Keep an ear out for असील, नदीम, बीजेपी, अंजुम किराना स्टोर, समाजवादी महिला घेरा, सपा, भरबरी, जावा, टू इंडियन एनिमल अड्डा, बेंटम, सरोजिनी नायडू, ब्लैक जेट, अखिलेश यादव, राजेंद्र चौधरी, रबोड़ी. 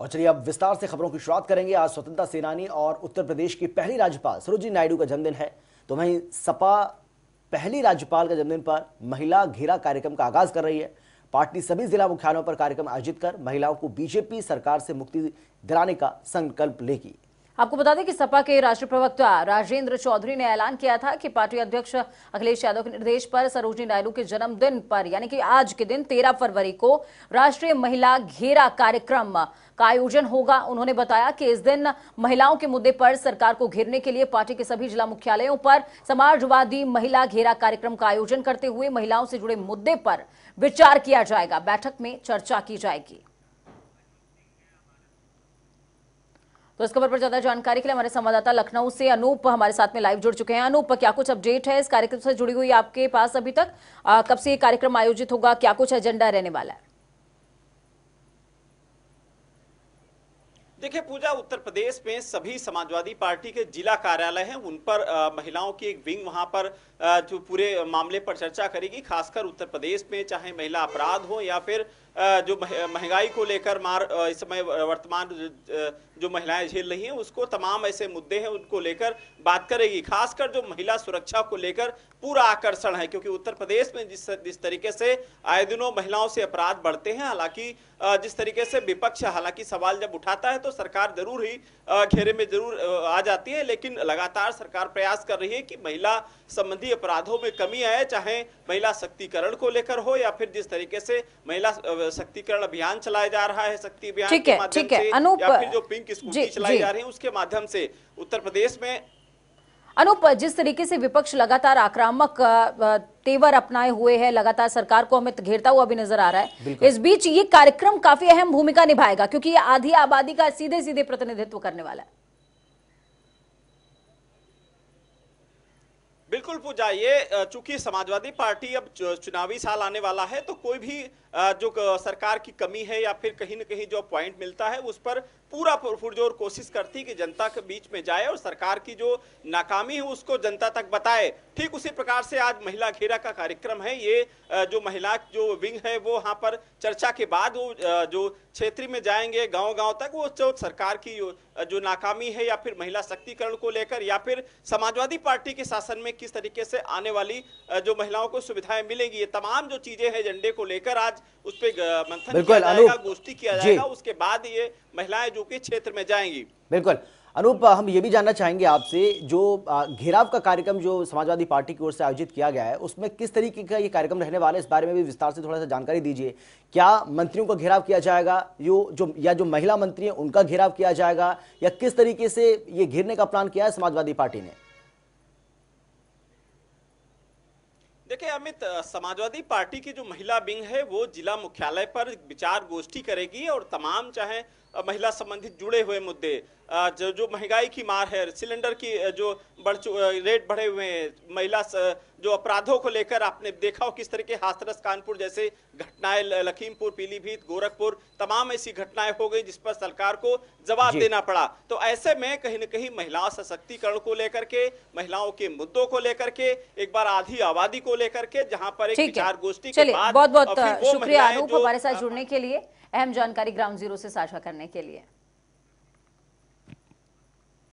और चलिए अब विस्तार से खबरों की शुरुआत करेंगे। आज स्वतंत्रता सेनानी और उत्तर प्रदेश की पहली राज्यपाल सरोजिनी नायडू का जन्मदिन है, तो वहीं सपा पहली राज्यपाल का जन्मदिन पर महिला घेरा कार्यक्रम का आगाज कर रही है। पार्टी सभी जिला मुख्यालयों पर कार्यक्रम आयोजित कर महिलाओं को बीजेपी सरकार से मुक्ति दिलाने का संकल्प लेगी। आपको बता दें कि सपा के राष्ट्रीय प्रवक्ता राजेंद्र चौधरी ने ऐलान किया था कि पार्टी अध्यक्ष अखिलेश यादव के निर्देश पर सरोजिनी नायडू के जन्मदिन पर यानी कि आज के दिन 13 फरवरी को राष्ट्रीय महिला घेरा कार्यक्रम का आयोजन होगा। उन्होंने बताया कि इस दिन महिलाओं के मुद्दे पर सरकार को घेरने के लिए पार्टी के सभी जिला मुख्यालयों पर समाजवादी महिला घेरा कार्यक्रम का आयोजन करते हुए महिलाओं से जुड़े मुद्दे पर विचार किया जाएगा, बैठक में चर्चा की जाएगी। तो इस खबर पर ज्यादा जानकारी के लिए हमारे संवाददाता लखनऊ से अनूप हमारे साथ में लाइव जुड़ चुके हैं। अनूप, क्या कुछ अपडेट है इस कार्यक्रम से जुड़ी हुई आपके पास अभी तक? कब से ये कार्यक्रम आयोजित होगा, क्या कुछ एजेंडा रहने वाला है? देखिए पूजा, उत्तर प्रदेश में सभी समाजवादी पार्टी के जिला कार्यालय हैं, उन पर महिलाओं की एक विंग वहां पर जो पूरे मामले पर चर्चा करेगी। खासकर उत्तर प्रदेश में चाहे महिला अपराध हो या फिर जो महंगाई को लेकर इस समय वर्तमान जो महिलाएं झेल रही हैं उसको तमाम ऐसे मुद्दे हैं उनको लेकर बात करेगी। खासकर जो महिला सुरक्षा को लेकर पूरा आकर्षण है, क्योंकि उत्तर प्रदेश में जिस तरीके से आए दिनों महिलाओं से अपराध बढ़ते हैं, हालांकि जिस तरीके से विपक्ष हालांकि सवाल जब उठाता है तो सरकार जरूर ही घेरे में जरूर आ जाती है, लेकिन लगातार सरकार प्रयास कर रही है कि महिला संबंधी अपराधों में कमी आए, चाहे महिला सशक्तिकरण को लेकर हो या फिर जिस तरीके से महिला सशक्तिकरण अभियान चलाया जा रहा है, शक्ति अभियान के माध्यम से या फिर जो पिंक स्कूटी चलाई जा रही है उसके माध्यम से। उत्तर प्रदेश में अनुप, जिस तरीके से विपक्ष लगातार आक्रामक तेवर अपनाए हुए है, लगातार सरकार को हमें घेरता हुआ भी नजर आ रहा है, इस बीच ये कार्यक्रम काफी अहम भूमिका निभाएगा क्योंकि ये आधी आबादी का सीधे सीधे प्रतिनिधित्व करने वाला है। बिल्कुल पूजा, ये चूंकि समाजवादी पार्टी अब चुनावी साल आने वाला है तो कोई भी जो सरकार की कमी है या फिर कहीं ना कहीं जो पॉइंट मिलता है उस पर पूरा पुरजोर कोशिश करती है कि जनता के बीच में जाए और सरकार की जो नाकामी है उसको जनता तक बताए। ठीक उसी प्रकार से आज महिला घेरा का कार्यक्रम है, ये जो महिला जो विंग है वो यहाँ पर चर्चा के बाद वो जो क्षेत्र में जाएंगे गाँव-गाँव तक, वो जो सरकार की जो नाकामी है या फिर महिला सशक्तिकरण को लेकर या फिर समाजवादी पार्टी के शासन में किस तरीके से आने वाली जो महिलाओं को सुविधाएं मिलेंगी, ये तमाम जो चीजें हैं एजेंडे को लेकर आज उस पे मंथन किया जाएगा, गोष्ठी किया जाएगा, उसके बाद ये महिलाएं जो कि क्षेत्र में जाएंगी। बिल्कुल अनूप, हम ये भी जानना चाहेंगे आपसे, जो घेराव का कार्यक्रम जो समाजवादी पार्टी की ओर से आयोजित किया गया है उसमें किस तरीके का ये कार्यक्रम रहने वाला है, इस बारे में भी विस्तार से थोड़ा सा जानकारी दीजिए। क्या मंत्रियों का घेराव किया जाएगा, जो महिला मंत्री हैं उनका घेराव किया जाएगा, या किस तरीके से ये घेरने का प्लान किया है समाजवादी पार्टी ने? देखिए अमित, समाजवादी पार्टी की जो महिला विंग है वो जिला मुख्यालय पर विचार गोष्ठी करेगी और तमाम चाहे महिला संबंधित जुड़े हुए मुद्दे, जो महंगाई की मार है, सिलेंडर की जो रेट बढ़े हुए हैं, महिला जो अपराधों को लेकर आपने देखा हो किस तरह के हाथरस कानपुर जैसे घटनाएं, लखीमपुर, पीलीभीत, गोरखपुर, तमाम ऐसी घटनाएं हो गई जिस पर सरकार को जवाब देना पड़ा। तो ऐसे में कहीं ना कहीं महिला सशक्तिकरण को लेकर के, महिलाओं के मुद्दों को लेकर के, एक बार आधी आबादी को लेकर के जहां पर एक विचार गोष्ठी के बाद, बहुत बहुत शुक्रिया अनूप हमारे साथ जुड़ने के लिए, अहम जानकारी ग्राउंड जीरो से साझा करने के लिए।